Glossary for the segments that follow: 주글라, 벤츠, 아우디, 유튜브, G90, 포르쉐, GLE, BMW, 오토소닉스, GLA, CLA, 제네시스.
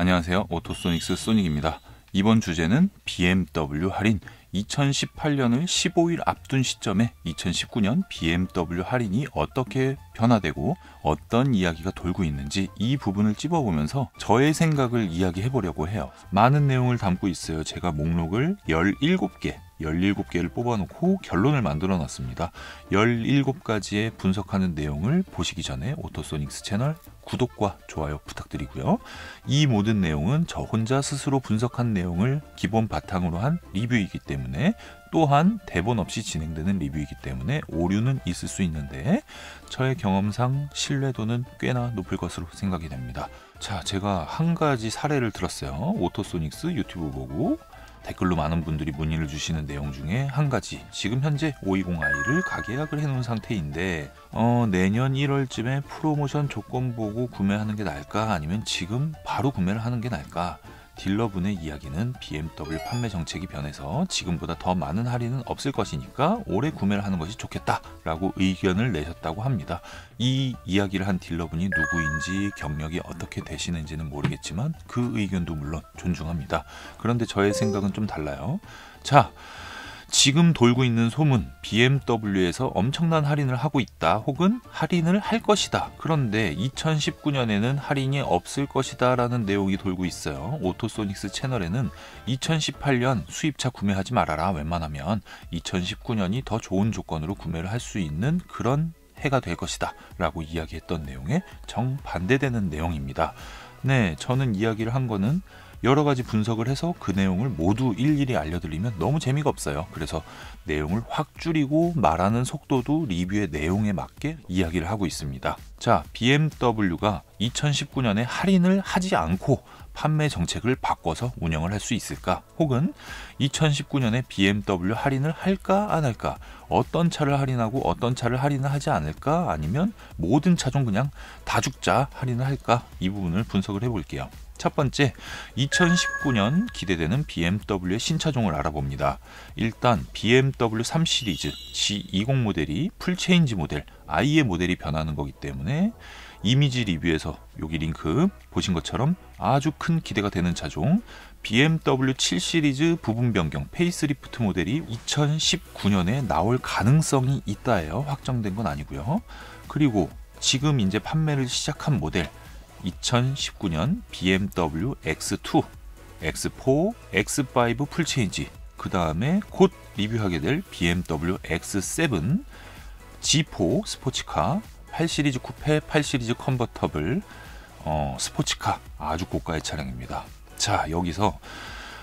안녕하세요. 오토소닉스 소닉입니다. 이번 주제는 BMW 할인, 2018년을 15일 앞둔 시점에 2019년 BMW 할인이 어떻게 변화되고 어떤 이야기가 돌고 있는지 이 부분을 찝어보면서 저의 생각을 이야기해보려고 해요. 많은 내용을 담고 있어요. 제가 목록을 17개를 뽑아놓고 결론을 만들어놨습니다. 17가지의 분석하는 내용을 보시기 전에 오토소닉스 채널 구독과 좋아요 부탁드리고요. 이 모든 내용은 저 혼자 스스로 분석한 내용을 기본 바탕으로 한 리뷰이기 때문에, 또한 대본 없이 진행되는 리뷰이기 때문에 오류는 있을 수 있는데 저의 경험상 신뢰도는 꽤나 높을 것으로 생각이 됩니다. 자, 제가 한 가지 사례를 들었어요. 오토소닉스 유튜브 보고 댓글로 많은 분들이 문의를 주시는 내용 중에 한 가지, 지금 현재 520i를 가계약을 해놓은 상태인데 내년 1월쯤에 프로모션 조건 보고 구매하는 게 나을까, 아니면 지금 바로 구매를 하는 게 나을까. 딜러분의 이야기는 BMW 판매 정책이 변해서 지금보다 더 많은 할인은 없을 것이니까 올해 구매를 하는 것이 좋겠다 라고 의견을 내셨다고 합니다. 이 이야기를 한 딜러분이 누구인지 경력이 어떻게 되시는지는 모르겠지만 그 의견도 물론 존중합니다. 그런데 저의 생각은 좀 달라요. 자, 지금 돌고 있는 소문, BMW에서 엄청난 할인을 하고 있다, 혹은 할인을 할 것이다, 그런데 2019년에는 할인이 없을 것이다 라는 내용이 돌고 있어요. 오토소닉스 채널에는 2018년 수입차 구매하지 말아라, 웬만하면 2019년이 더 좋은 조건으로 구매를 할 수 있는 그런 해가 될 것이다 라고 이야기했던 내용에 정반대되는 내용입니다. 네, 저는 이야기를 한 거는 여러 가지 분석을 해서 그 내용을 모두 일일이 알려드리면 너무 재미가 없어요. 그래서 내용을 확 줄이고 말하는 속도도 리뷰의 내용에 맞게 이야기를 하고 있습니다. 자, BMW가 2019년에 할인을 하지 않고 판매 정책을 바꿔서 운영을 할 수 있을까? 혹은 2019년에 BMW 할인을 할까 안 할까? 어떤 차를 할인하고 어떤 차를 할인을 하지 않을까? 아니면 모든 차종 그냥 다 죽자 할인을 할까? 이 부분을 분석을 해볼게요. 첫 번째, 2019년 기대되는 BMW의 신차종을 알아봅니다. 일단 BMW 3 시리즈 G20 모델이 풀체인지 모델, 아예 모델이 변하는 거기 때문에 이미지 리뷰에서 여기 링크 보신 것처럼 아주 큰 기대가 되는 차종, BMW 7 시리즈 부분 변경 페이스리프트 모델이 2019년에 나올 가능성이 있다예요. 확정된 건 아니고요. 그리고 지금 이제 판매를 시작한 모델 2019년 BMW X2, X4, X5 풀체인지, 그 다음에 곧 리뷰하게 될 BMW X7, G4 스포츠카, 8시리즈 쿠페, 8시리즈 컨버터블, 스포츠카, 아주 고가의 차량입니다. 자, 여기서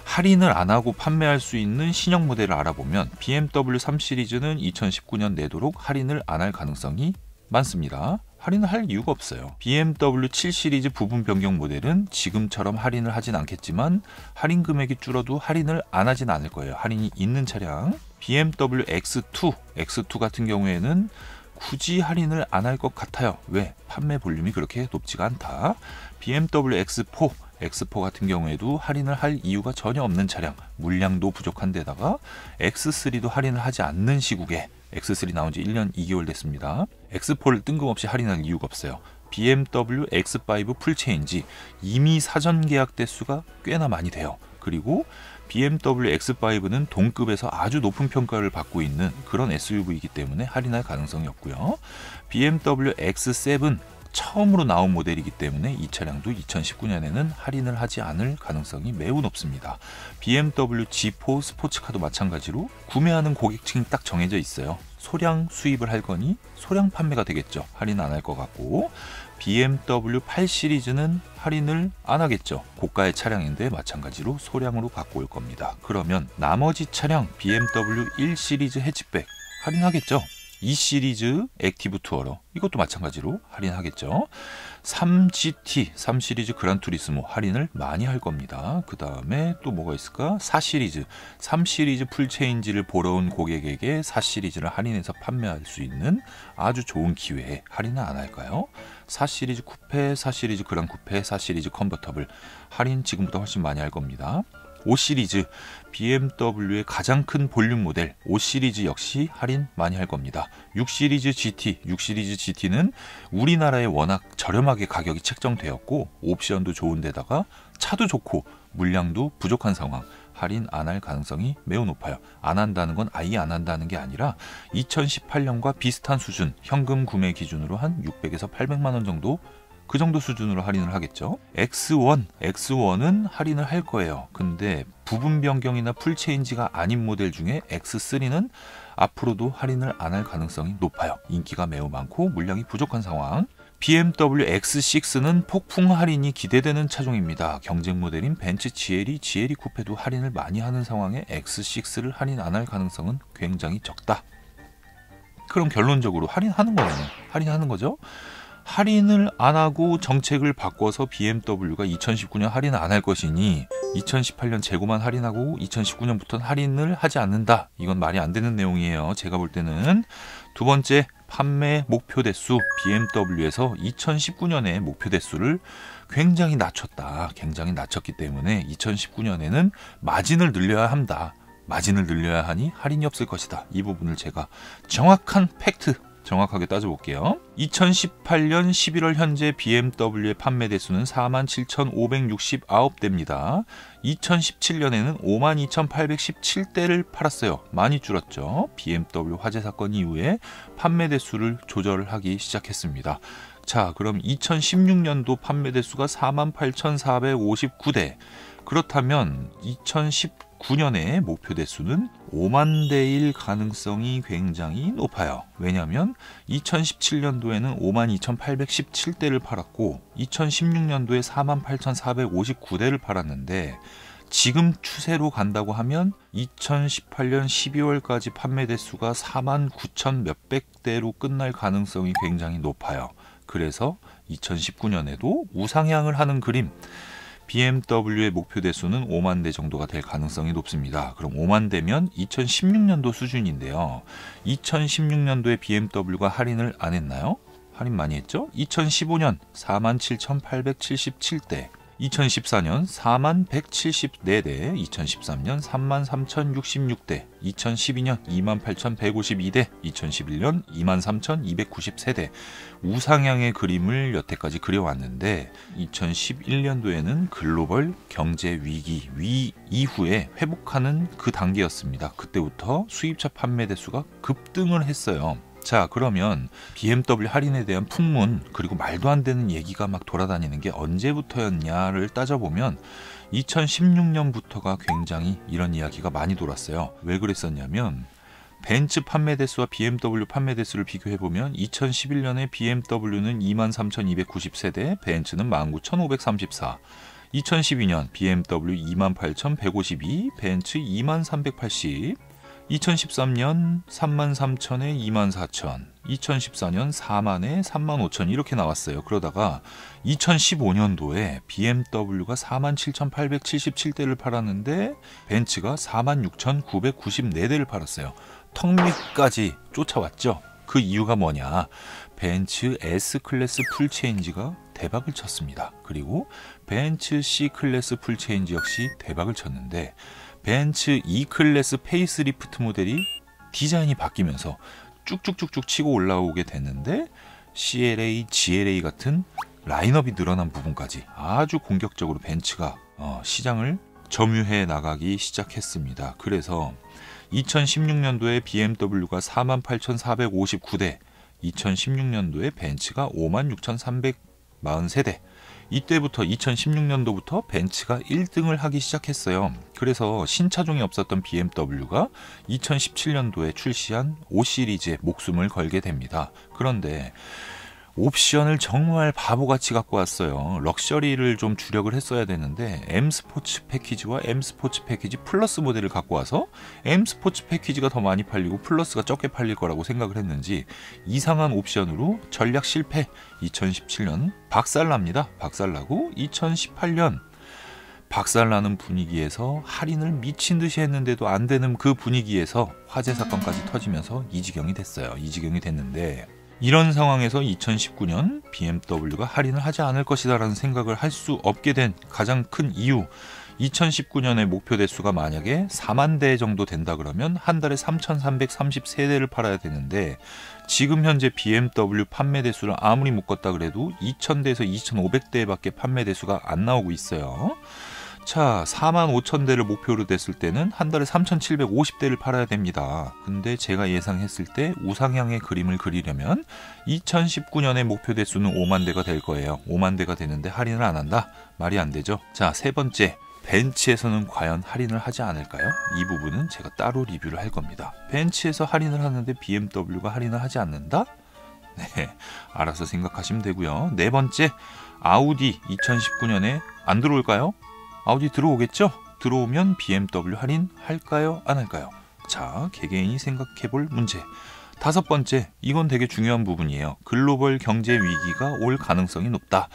할인을 안 하고 판매할 수 있는 신형 모델을 알아보면 BMW 3 시리즈는 2019년 내도록 할인을 안 할 가능성이 많습니다. 할인을 할 이유가 없어요. BMW 7 시리즈 부분 변경 모델은 지금처럼 할인을 하진 않겠지만 할인 금액이 줄어도 할인을 안 하진 않을 거예요. 할인이 있는 차량. BMW X2 같은 경우에는 굳이 할인을 안 할 것 같아요. 왜? 판매 볼륨이 그렇게 높지가 않다. BMW X4 같은 경우에도 할인을 할 이유가 전혀 없는 차량, 물량도 부족한 데다가 X3도 할인을 하지 않는 시국에, X3 나온 지 1년 2개월 됐습니다. X4를 뜬금없이 할인할 이유가 없어요. BMW X5 풀체인지, 이미 사전 계약 대수가 꽤나 많이 돼요. 그리고 BMW X5는 동급에서 아주 높은 평가를 받고 있는 그런 SUV이기 때문에 할인할 가능성이 없고요. BMW X7, 처음으로 나온 모델이기 때문에 이 차량도 2019년에는 할인을 하지 않을 가능성이 매우 높습니다. BMW G4 스포츠카도 마찬가지로 구매하는 고객층이 딱 정해져 있어요. 소량 수입을 할 거니 소량 판매가 되겠죠. 할인 안 할 것 같고, BMW 8 시리즈는 할인을 안 하겠죠. 고가의 차량인데 마찬가지로 소량으로 갖고 올 겁니다. 그러면 나머지 차량, BMW 1 시리즈 해치백 할인하겠죠. 2 시리즈 액티브 투어러, 이것도 마찬가지로 할인하겠죠. 3GT, 3 시리즈 그란 투리스모 할인을 많이 할 겁니다. 그 다음에 또 뭐가 있을까? 4 시리즈, 3 시리즈 풀체인지를 보러 온 고객에게 4 시리즈를 할인해서 판매할 수 있는 아주 좋은 기회에 할인을 안 할까요? 4 시리즈 쿠페, 4 시리즈 그란 쿠페, 4 시리즈 컨버터블 할인 지금보다 훨씬 많이 할 겁니다. 5 시리즈, BMW의 가장 큰 볼륨 모델 5 시리즈 역시 할인 많이 할 겁니다. 6 시리즈 GT, 6 시리즈 GT는 우리나라에 워낙 저렴하게 가격이 책정되었고 옵션도 좋은 데다가 차도 좋고 물량도 부족한 상황, 할인 안 할 가능성이 매우 높아요. 안 한다는 건 아예 안 한다는 게 아니라 2018년과 비슷한 수준, 현금 구매 기준으로 한 600에서 800만 원 정도, 그 정도 수준으로 할인을 하겠죠. X1은 할인을 할 거예요. 근데 부분 변경이나 풀체인지가 아닌 모델 중에 X3는 앞으로도 할인을 안 할 가능성이 높아요. 인기가 매우 많고 물량이 부족한 상황. BMW X6는 폭풍 할인이 기대되는 차종입니다. 경쟁 모델인 벤츠 GLE, GLE 쿠페도 할인을 많이 하는 상황에 X6를 할인 안 할 가능성은 굉장히 적다. 그럼 결론적으로 할인하는 거네요. 할인하는 거죠. 할인을 안 하고 정책을 바꿔서 BMW가 2019년 할인 안 할 것이니 2018년 재고만 할인하고 2019년부터는 할인을 하지 않는다. 이건 말이 안 되는 내용이에요. 제가 볼 때는. 두 번째, 판매 목표 대수. BMW에서 2019년에 목표 대수를 굉장히 낮췄다. 굉장히 낮췄기 때문에 2019년에는 마진을 늘려야 한다. 마진을 늘려야 하니 할인이 없을 것이다. 이 부분을 제가 정확한 팩트, 정확하게 따져볼게요. 2018년 11월 현재 BMW의 판매 대수는 47,569대입니다. 2017년에는 52,817대를 팔았어요. 많이 줄었죠. BMW 화재 사건 이후에 판매 대수를 조절하기 시작했습니다. 자, 그럼 2016년도 판매 대수가 48,459대. 그렇다면 2019년에 목표 대수는 5만 대일 가능성이 굉장히 높아요. 왜냐하면 2017년도에는 52,817대를 팔았고 2016년도에 48,459대를 팔았는데 지금 추세로 간다고 하면 2018년 12월까지 판매 대수가 49,000 몇백 대로 끝날 가능성이 굉장히 높아요. 그래서 2019년에도 우상향을 하는 그림, BMW의 목표 대수는 5만 대 정도가 될 가능성이 높습니다. 그럼 5만 대면 2016년도 수준인데요. 2016년도에 BMW가 할인을 안 했나요? 할인 많이 했죠? 2015년 47,877대, 2014년 41,174대, 2013년 33,066대, 2012년 28,152대, 2011년 23,293대. 우상향의 그림을 여태까지 그려왔는데 2011년도에는 글로벌 경제 위기 이후에 회복하는 그 단계였습니다. 그때부터 수입차 판매 대수가 급등을 했어요. 자, 그러면 BMW 할인에 대한 풍문, 그리고 말도 안 되는 얘기가 막 돌아다니는 게 언제부터였냐를 따져보면 2016년부터가 굉장히 이런 이야기가 많이 돌았어요. 왜 그랬었냐면 벤츠 판매 대수와 BMW 판매 대수를 비교해보면 2011년에 BMW는 23,290세대, 벤츠는 19,534, 2012년 BMW 28,152, 벤츠 23,080, 2013년 33,000에 24,000, 2014년 4만에 35,000 이렇게 나왔어요. 그러다가 2015년도에 BMW가 47,877대를 팔았는데 벤츠가 46,994대를 팔았어요. 턱밑까지 쫓아왔죠. 그 이유가 뭐냐? 벤츠 S클래스 풀체인지가 대박을 쳤습니다. 그리고 벤츠 C클래스 풀체인지 역시 대박을 쳤는데 벤츠 E클래스 페이스리프트 모델이 디자인이 바뀌면서 쭉쭉쭉쭉 치고 올라오게 됐는데 CLA, GLA 같은 라인업이 늘어난 부분까지 아주 공격적으로 벤츠가 시장을 점유해 나가기 시작했습니다. 그래서 2016년도에 BMW가 48,459대, 2016년도에 벤츠가 56,343대, 이때부터 2016년도부터 벤츠가 1등을 하기 시작했어요. 그래서 신차종이 없었던 BMW가 2017년도에 출시한 5시리즈에 목숨을 걸게 됩니다. 그런데 옵션을 정말 바보같이 갖고 왔어요. 럭셔리를 좀 주력을 했어야 되는데 M 스포츠 패키지와 M 스포츠 패키지 플러스 모델을 갖고 와서 M 스포츠 패키지가 더 많이 팔리고 플러스가 적게 팔릴 거라고 생각을 했는지 이상한 옵션으로 전략 실패. 2017년 박살납니다. 박살나고 2018년 박살나는 분위기에서 할인을 미친 듯이 했는데도 안 되는 그 분위기에서 화재 사건까지 터지면서 이 지경이 됐어요. 이 지경이 됐는데 이런 상황에서 2019년 BMW가 할인을 하지 않을 것이다 라는 생각을 할 수 없게 된 가장 큰 이유, 2019년에 목표 대수가 만약에 4만 대 정도 된다 그러면 한 달에 3,333대를 팔아야 되는데 지금 현재 BMW 판매 대수를 아무리 묶었다 그래도 2,000대에서 2,500대밖에 판매 대수가 안 나오고 있어요. 자, 45,000대를 목표로 됐을 때는 한 달에 3,750대를 팔아야 됩니다. 근데 제가 예상했을 때 우상향의 그림을 그리려면 2019년의 목표 대수는 5만 대가 될 거예요. 5만 대가 되는데 할인을 안 한다? 말이 안 되죠. 자, 세 번째, 벤츠에서는 과연 할인을 하지 않을까요? 이 부분은 제가 따로 리뷰를 할 겁니다. 벤츠에서 할인을 하는데 BMW가 할인을 하지 않는다? 네, 알아서 생각하시면 되고요. 네 번째, 아우디 2019년에 안 들어올까요? 아우디 들어오겠죠? 들어오면 BMW 할인 할까요? 안 할까요? 자, 개개인이 생각해볼 문제. 다섯 번째, 이건 되게 중요한 부분이에요. 글로벌 경제 위기가 올 가능성이 높다.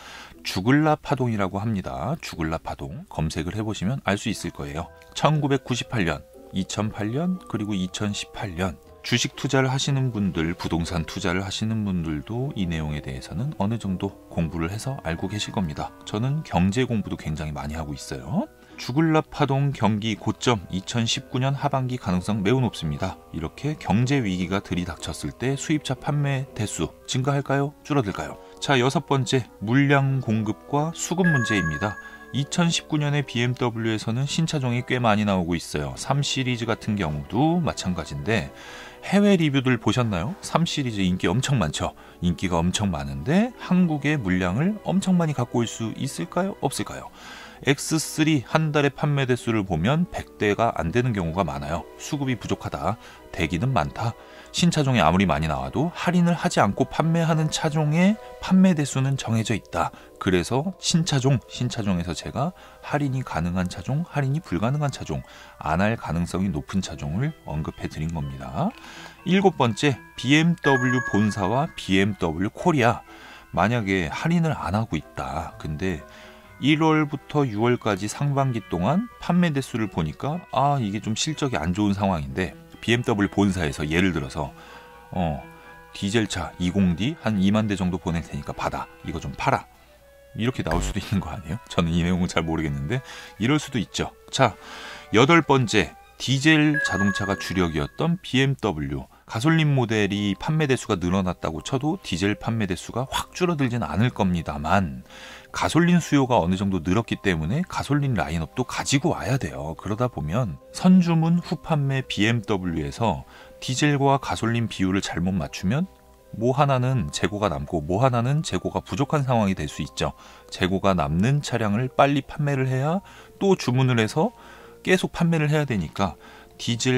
주글라 파동이라고 합니다. 주글라 파동 검색을 해보시면 알 수 있을 거예요. 1998년, 2008년, 그리고 2018년. 주식 투자를 하시는 분들, 부동산 투자를 하시는 분들도 이 내용에 대해서는 어느 정도 공부를 해서 알고 계실 겁니다. 저는 경제 공부도 굉장히 많이 하고 있어요. 주글라 파동 경기 고점 2019년 하반기 가능성 매우 높습니다. 이렇게 경제 위기가 들이닥쳤을 때 수입차 판매 대수 증가할까요? 줄어들까요? 자, 여섯 번째, 물량 공급과 수급 문제입니다. 2019년에 BMW에서는 신차종이 꽤 많이 나오고 있어요. 3 시리즈 같은 경우도 마찬가지인데 해외 리뷰들 보셨나요? 3 시리즈 인기 엄청 많죠. 인기가 엄청 많은데 한국의 물량을 엄청 많이 갖고 올 수 있을까요? 없을까요? X3 한 달에 판매 대수를 보면 100대가 안 되는 경우가 많아요. 수급이 부족하다. 대기는 많다. 신차종이 아무리 많이 나와도 할인을 하지 않고 판매하는 차종의 판매 대수는 정해져 있다. 그래서 신차종에서 제가 할인이 가능한 차종, 할인이 불가능한 차종, 안 할 가능성이 높은 차종을 언급해 드린 겁니다. 일곱 번째, BMW 본사와 BMW 코리아. 만약에 할인을 안 하고 있다. 근데 1월부터 6월까지 상반기 동안 판매 대수를 보니까 아, 이게 좀 실적이 안 좋은 상황인데 BMW 본사에서 예를 들어서 디젤차 20D 한 2만 대 정도 보낼 테니까 받아, 이거 좀 팔아, 이렇게 나올 수도 있는 거 아니에요? 저는 이 내용은 잘 모르겠는데 이럴 수도 있죠. 자, 여덟 번째, 디젤 자동차가 주력이었던 BMW 가솔린 모델이 판매 대수가 늘어났다고 쳐도 디젤 판매 대수가 확 줄어들진 않을 겁니다만 가솔린 수요가 어느 정도 늘었기 때문에 가솔린 라인업도 가지고 와야 돼요. 그러다 보면 선주문 후판매 BMW에서 디젤과 가솔린 비율을 잘못 맞추면 뭐 하나는 재고가 남고 뭐 하나는 재고가 부족한 상황이 될 수 있죠. 재고가 남는 차량을 빨리 판매를 해야 또 주문을 해서 계속 판매를 해야 되니까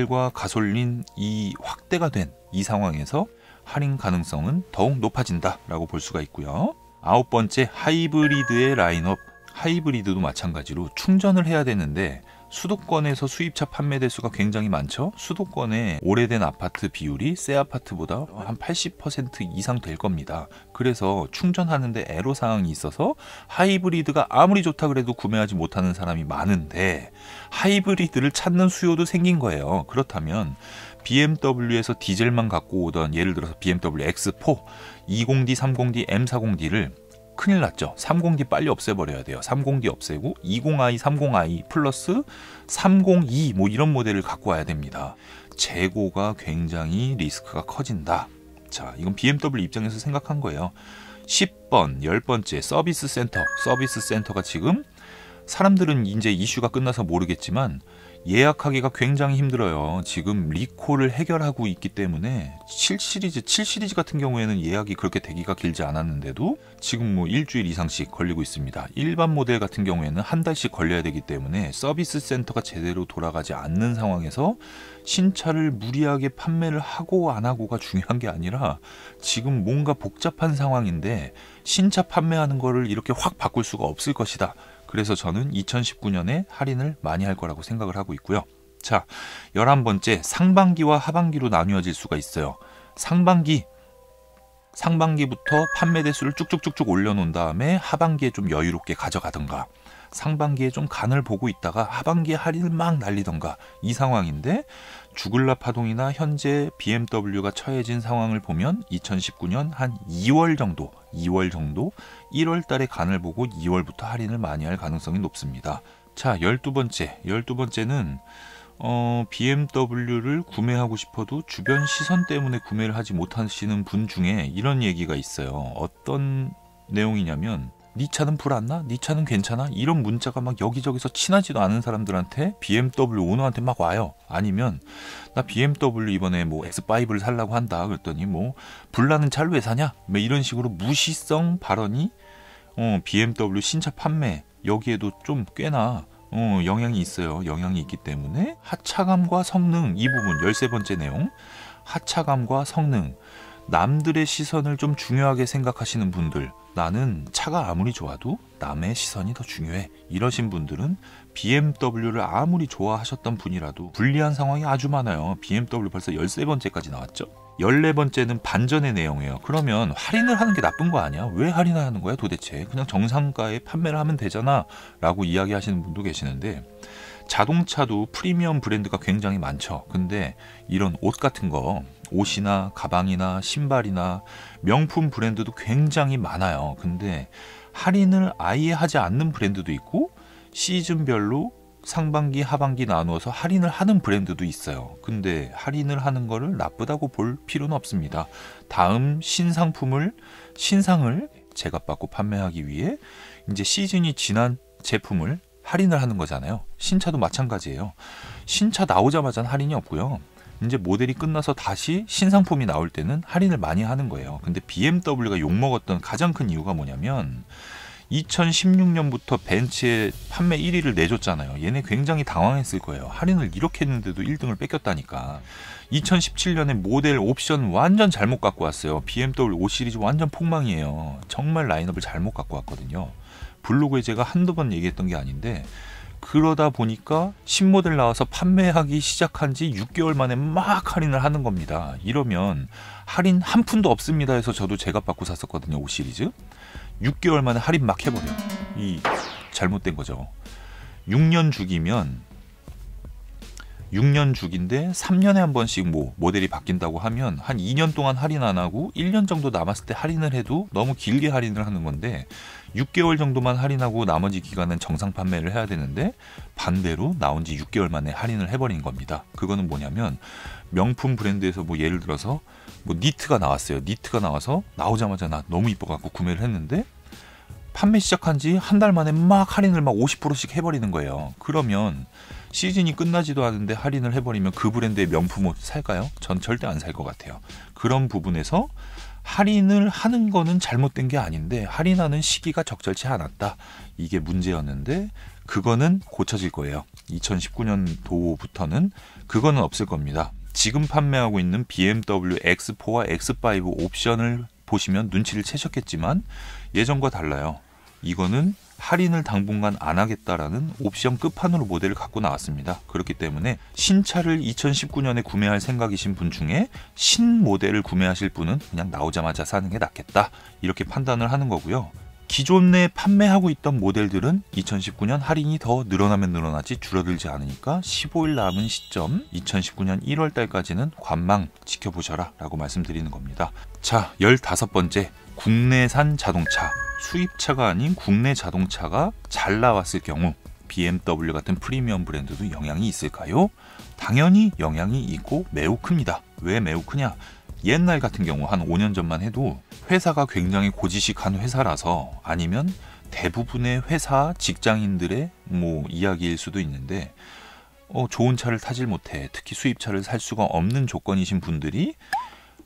디젤과 가솔린 이 확대가 된 이 상황에서 할인 가능성은 더욱 높아진다라고 볼 수가 있고요. 아홉 번째, 하이브리드의 라인업. 하이브리드도 마찬가지로 충전을 해야 되는데 수도권에서 수입차 판매 대수가 굉장히 많죠. 수도권의 오래된 아파트 비율이 새 아파트보다 한 80% 이상 될 겁니다. 그래서 충전하는데 애로사항이 있어서 하이브리드가 아무리 좋다 그래도 구매하지 못하는 사람이 많은데 하이브리드를 찾는 수요도 생긴 거예요. 그렇다면 BMW에서 디젤만 갖고 오던 예를 들어서 BMW X4, 20D, 30D, M40D를 큰일 났죠. 30D 빨리 없애버려야 돼요. 30D 없애고 20i, 30i 플러스 302 뭐 이런 모델을 갖고 와야 됩니다. 재고가 굉장히 리스크가 커진다. 자, 이건 BMW 입장에서 생각한 거예요. 10번, 10번째, 서비스 센터. 서비스 센터가 지금 사람들은 이제 이슈가 끝나서 모르겠지만 예약하기가 굉장히 힘들어요. 지금 리콜을 해결하고 있기 때문에 7시리즈 같은 경우에는 예약이 그렇게 대기가 길지 않았는데도 지금 뭐 일주일 이상씩 걸리고 있습니다. 일반 모델 같은 경우에는 한 달씩 걸려야 되기 때문에 서비스 센터가 제대로 돌아가지 않는 상황에서 신차를 무리하게 판매를 하고 안 하고가 중요한 게 아니라 지금 뭔가 복잡한 상황인데 신차 판매하는 거를 이렇게 확 바꿀 수가 없을 것이다. 그래서 저는 2019년에 할인을 많이 할 거라고 생각을 하고 있고요. 자, 11번째, 상반기와 하반기로 나뉘어질 수가 있어요. 상반기부터 판매 대수를 쭉쭉쭉쭉 올려놓은 다음에 하반기에 좀 여유롭게 가져가던가 상반기에 좀 간을 보고 있다가 하반기에 할인을 막 날리던가 이 상황인데 주글라 파동이나 현재 BMW가 처해진 상황을 보면 2019년 한 2월 정도 1월 달에 간을 보고 2월부터 할인을 많이 할 가능성이 높습니다. 자, 12번째는 BMW를 구매하고 싶어도 주변 시선 때문에 구매를 하지 못하시는 분 중에 이런 얘기가 있어요. 어떤 내용이냐면, 네 차는 불 안 나? 네 차는 괜찮아? 이런 문자가 막 여기저기서 친하지도 않은 사람들한테, BMW 오너한테 막 와요. 아니면 나 BMW 이번에 뭐 X5를 살라고 한다 그랬더니 뭐 불나는 차를 왜 사냐? 뭐 이런 식으로 무시성 발언이 BMW 신차 판매 여기에도 좀 꽤나 영향이 있어요. 영향이 있기 때문에 하차감과 성능, 이 부분 13번째 내용, 하차감과 성능, 남들의 시선을 좀 중요하게 생각하시는 분들, 나는 차가 아무리 좋아도 남의 시선이 더 중요해, 이러신 분들은 BMW를 아무리 좋아하셨던 분이라도 불리한 상황이 아주 많아요. BMW 벌써 13번째까지 나왔죠. 14번째는 반전의 내용이에요. 그러면 할인을 하는 게 나쁜 거 아니야? 왜 할인을 하는 거야 도대체? 그냥 정상가에 판매를 하면 되잖아 라고 이야기하시는 분도 계시는데, 자동차도 프리미엄 브랜드가 굉장히 많죠. 근데 이런 옷 같은 거, 옷이나 가방이나 신발이나 명품 브랜드도 굉장히 많아요. 근데 할인을 아예 하지 않는 브랜드도 있고, 시즌별로 상반기 하반기 나누어서 할인을 하는 브랜드도 있어요. 근데 할인을 하는 거를 나쁘다고 볼 필요는 없습니다. 다음 신상을 제값받고 판매하기 위해 이제 시즌이 지난 제품을 할인을 하는 거잖아요. 신차도 마찬가지예요. 신차 나오자마자는 할인이 없고요, 이제 모델이 끝나서 다시 신상품이 나올 때는 할인을 많이 하는 거예요. 근데 BMW가 욕먹었던 가장 큰 이유가 뭐냐면, 2016년부터 벤츠의 판매 1위를 내줬잖아요. 얘네 굉장히 당황했을 거예요. 할인을 이렇게 했는데도 1등을 뺏겼다니까. 2017년에 모델 옵션 완전 잘못 갖고 왔어요. BMW 5 시리즈 완전 폭망이에요. 정말 라인업을 잘못 갖고 왔거든요. 블로그에 제가 한두 번 얘기했던 게 아닌데, 그러다 보니까 신모델 나와서 판매하기 시작한 지 6개월 만에 막 할인을 하는 겁니다. 이러면 할인 한 푼도 없습니다 해서 저도 제값 받고 샀었거든요. 5 시리즈 6개월 만에 할인 막 해버려요. 이 잘못된 거죠. 6년 주기면 6년 주기인데 3년에 한 번씩 뭐 모델이 바뀐다고 하면 한 2년 동안 할인 안 하고 1년 정도 남았을 때 할인을 해도 너무 길게 할인을 하는 건데, 6개월 정도만 할인하고 나머지 기간은 정상 판매를 해야 되는데, 반대로 나온 지 6개월 만에 할인을 해버린 겁니다. 그거는 뭐냐면, 명품 브랜드에서 뭐 예를 들어서 뭐 니트가 나왔어요. 니트가 나와서 나오자마자 나 너무 이뻐갖고 구매를 했는데, 판매 시작한 지 한 달 만에 막 할인을 막 50%씩 해버리는 거예요. 그러면 시즌이 끝나지도 않은데 할인을 해버리면 그 브랜드의 명품 옷 살까요? 전 절대 안 살 것 같아요. 그런 부분에서 할인을 하는 거는 잘못된 게 아닌데 할인하는 시기가 적절치 않았다, 이게 문제였는데 그거는 고쳐질 거예요. 2019년도부터는 그거는 없을 겁니다. 지금 판매하고 있는 BMW X4와 X5 옵션을 보시면 눈치를 채셨겠지만 예전과 달라요. 이거는 할인을 당분간 안 하겠다라는 옵션 끝판으로 모델을 갖고 나왔습니다. 그렇기 때문에 신차를 2019년에 구매할 생각이신 분 중에 신 모델을 구매하실 분은 그냥 나오자마자 사는 게 낫겠다, 이렇게 판단을 하는 거고요. 기존에 판매하고 있던 모델들은 2019년 할인이 더 늘어나면 늘어나지 줄어들지 않으니까 15일 남은 시점 2019년 1월 달까지는 관망 지켜보셔라 라고 말씀드리는 겁니다. 자, 15번째, 국내산 자동차, 수입차가 아닌 국내 자동차가 잘 나왔을 경우 BMW 같은 프리미엄 브랜드도 영향이 있을까요? 당연히 영향이 있고 매우 큽니다. 왜 매우 크냐? 옛날 같은 경우 한 5년 전만 해도 회사가 굉장히 고지식한 회사라서, 아니면 대부분의 회사 직장인들의 뭐 이야기일 수도 있는데, 좋은 차를 타질 못해, 특히 수입차를 살 수가 없는 조건이신 분들이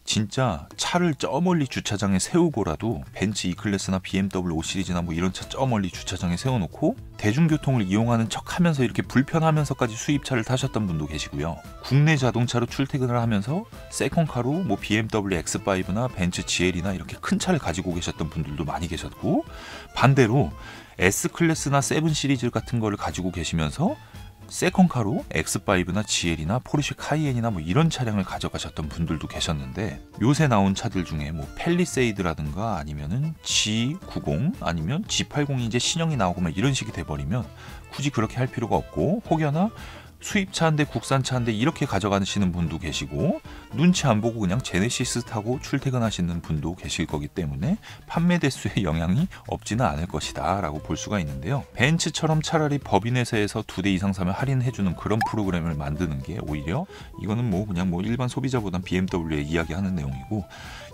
진짜 차를 저 멀리 주차장에 세우고라도, 벤츠 E클래스나 BMW 5 시리즈나 뭐 이런 차 저 멀리 주차장에 세워놓고 대중교통을 이용하는 척하면서 이렇게 불편하면서까지 수입차를 타셨던 분도 계시고요. 국내 자동차로 출퇴근을 하면서 세컨카로 뭐 BMW X5나 벤츠 GL이나 이렇게 큰 차를 가지고 계셨던 분들도 많이 계셨고, 반대로 S클래스나 7 시리즈 같은 거를 가지고 계시면서 세컨카로 X5나 GL이나 포르쉐 카이엔이나 뭐 이런 차량을 가져가셨던 분들도 계셨는데, 요새 나온 차들 중에 뭐 팰리세이드라든가 아니면은 G90 아니면 G80이 이제 신형이 나오고 막 이런 식이 돼버리면 굳이 그렇게 할 필요가 없고, 혹여나 수입차인데 국산차인데 이렇게 가져가시는 분도 계시고 눈치 안 보고 그냥 제네시스 타고 출퇴근하시는 분도 계실 거기 때문에 판매 대수에 영향이 없지는 않을 것이다 라고 볼 수가 있는데요. 벤츠처럼 차라리 법인회사에서 2대 이상 사면 할인해주는 그런 프로그램을 만드는 게 오히려 이거는 뭐 그냥 뭐 일반 소비자보단 BMW에 이야기하는 내용이고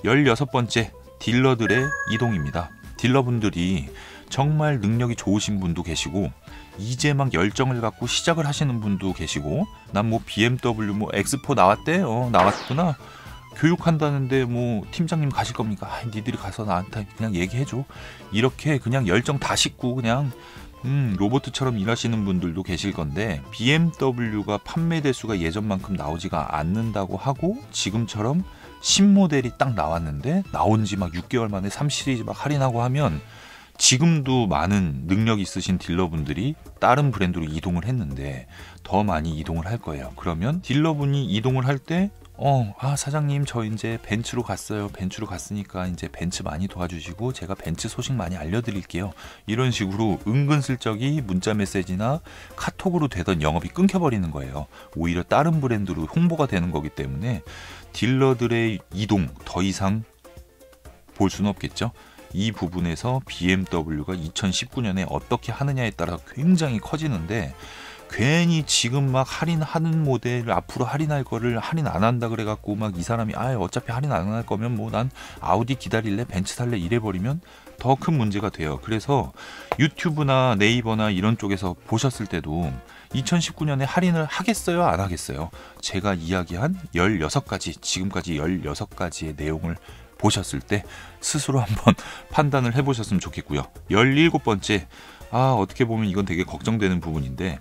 16번째 딜러들의 이동입니다. 딜러분들이 정말 능력이 좋으신 분도 계시고 이제 막 열정을 갖고 시작을 하시는 분도 계시고 난 뭐 BMW 뭐 엑스포 나왔대? 나왔구나. 교육한다는데 뭐 팀장님 가실 겁니까? 아, 니들이 가서 나한테 그냥 얘기해줘. 이렇게 그냥 열정 다 싣고 그냥 로봇처럼 일하시는 분들도 계실 건데 BMW가 판매 대수가 예전만큼 나오지가 않는다고 하고 지금처럼 신모델이 딱 나왔는데 나온 지 막 6개월 만에 3시리즈 막 할인하고 하면 지금도 많은 능력 있으신 딜러분들이 다른 브랜드로 이동을 했는데 더 많이 이동을 할 거예요. 그러면 딜러분이 이동을 할 때 사장님 저 이제 벤츠로 갔어요. 벤츠로 갔으니까 이제 벤츠 많이 도와주시고 제가 벤츠 소식 많이 알려드릴게요. 이런 식으로 은근슬쩍이 문자 메시지나 카톡으로 되던 영업이 끊겨버리는 거예요. 오히려 다른 브랜드로 홍보가 되는 거기 때문에 딜러들의 이동 더 이상 볼 수는 없겠죠. 이 부분에서 BMW가 2019년에 어떻게 하느냐에 따라 굉장히 커지는데 괜히 지금 막 할인하는 모델 앞으로 할인할 거를 할인 안 한다 그래갖고 막 이 사람이 아 어차피 할인 안 할 거면 뭐 난 아우디 기다릴래 벤츠 살래 이래버리면 더 큰 문제가 돼요. 그래서 유튜브나 네이버나 이런 쪽에서 보셨을 때도 2019년에 할인을 하겠어요 안 하겠어요? 제가 이야기한 16가지 지금까지 16가지의 내용을 보셨을 때 스스로 한번 판단을 해보셨으면 좋겠고요. 17번째, 어떻게 보면 이건 되게 걱정되는 부분인데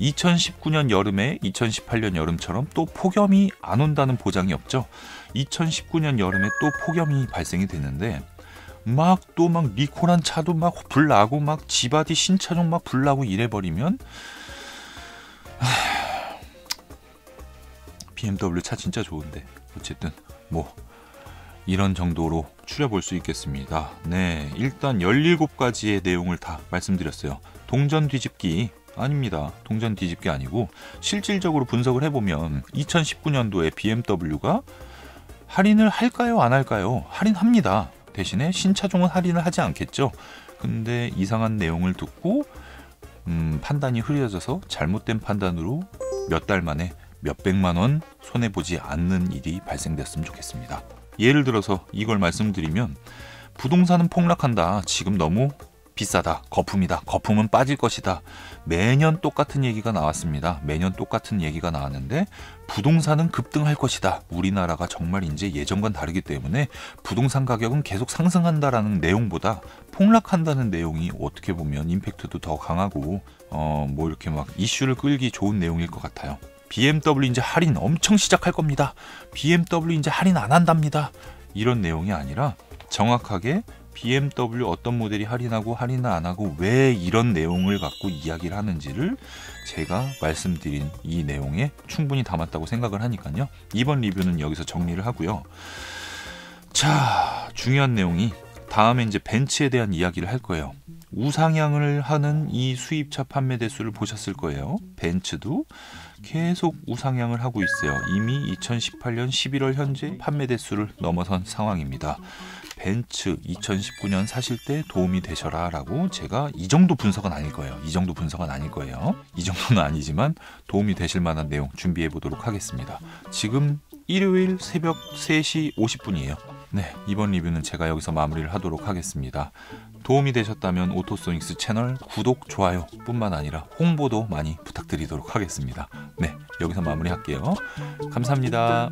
2019년 여름에 2018년 여름처럼 또 폭염이 안 온다는 보장이 없죠. 2019년 여름에 또 폭염이 발생이 됐는데 막 또 막 리콜한 차도 막 불나고 막 지바디 신차종 막 불나고 이래버리면 BMW 차 진짜 좋은데 어쨌든 뭐 이런 정도로 추려볼 수 있겠습니다. 네, 일단 17가지의 내용을 다 말씀드렸어요. 동전 뒤집기 아닙니다. 동전 뒤집기 아니고 실질적으로 분석을 해보면 2019년도에 BMW가 할인을 할까요? 안 할까요? 할인합니다. 대신에 신차종은 할인을 하지 않겠죠. 근데 이상한 내용을 듣고 판단이 흐려져서 잘못된 판단으로 몇 달 만에 몇백만원 손해보지 않는 일이 발생됐으면 좋겠습니다. 예를 들어서 이걸 말씀드리면 부동산은 폭락한다. 지금 너무 비싸다. 거품이다. 거품은 빠질 것이다. 매년 똑같은 얘기가 나왔습니다. 매년 똑같은 얘기가 나왔는데 부동산은 급등할 것이다. 우리나라가 정말 이제 예전과는 다르기 때문에 부동산 가격은 계속 상승한다라는 내용보다 폭락한다는 내용이 어떻게 보면 임팩트도 더 강하고 뭐 이렇게 막 이슈를 끌기 좋은 내용일 것 같아요. BMW 이제 할인 엄청 시작할 겁니다. BMW 이제 할인 안 한답니다. 이런 내용이 아니라 정확하게 BMW 어떤 모델이 할인하고 할인을 안 하고 왜 이런 내용을 갖고 이야기를 하는지를 제가 말씀드린 이 내용에 충분히 담았다고 생각을 하니까요. 이번 리뷰는 여기서 정리를 하고요. 자, 중요한 내용이 다음에 이제 벤츠에 대한 이야기를 할 거예요. 우상향을 하는 이 수입차 판매 대수를 보셨을 거예요. 벤츠도 계속 우상향을 하고 있어요. 이미 2018년 11월 현재 판매 대수를 넘어선 상황입니다. 벤츠 2019년 사실 때 도움이 되셔라 라고 제가 이 정도 분석은 아닐 거예요. 이 정도 분석은 아닐 거예요. 이 정도는 아니지만 도움이 되실 만한 내용 준비해 보도록 하겠습니다. 지금 일요일 새벽 3시 50분이에요. 네, 이번 리뷰는 제가 여기서 마무리를 하도록 하겠습니다. 도움이 되셨다면 오토소닉스 채널 구독, 좋아요 뿐만 아니라 홍보도 많이 부탁드리도록 하겠습니다. 네, 여기서 마무리할게요. 감사합니다.